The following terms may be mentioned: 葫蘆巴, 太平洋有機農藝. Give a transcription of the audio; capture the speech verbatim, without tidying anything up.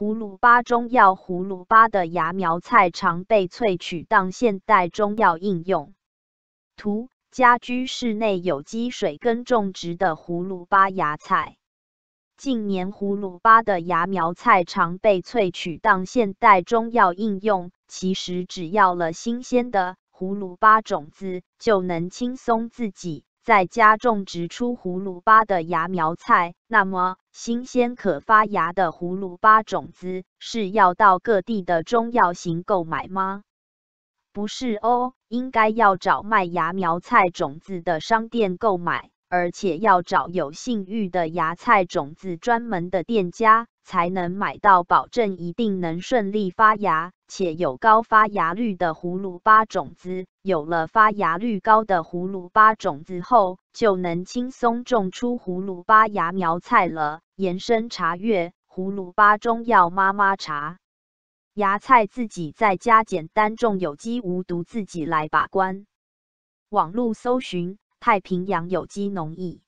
葫芦巴中药葫芦巴的芽苗菜常被萃取当现代中药应用。图：家居室内有机水耕种植的葫芦巴芽菜。近年，葫芦巴的芽苗菜常被萃取当现代中药应用。其实，只要了新鲜的葫芦巴种子，就能轻松自己在家种植出葫芦巴的芽苗菜。那么，新鲜可发芽的葫芦巴种子是要到各地的中药行购买吗？不是哦，应该要找卖芽苗菜种子的商店购买，而且要找有信誉的芽菜种子专门的店家，才能买到保证一定能顺利发芽且有高发芽率的葫芦巴种子。有了发芽率高的葫芦巴种子后，就能轻松种出葫芦巴芽苗菜了。延伸查阅：葫芦巴中药妈妈茶。芽菜自己在家简单种，有机无毒，自己来把关。网路搜寻：太平洋有机农艺。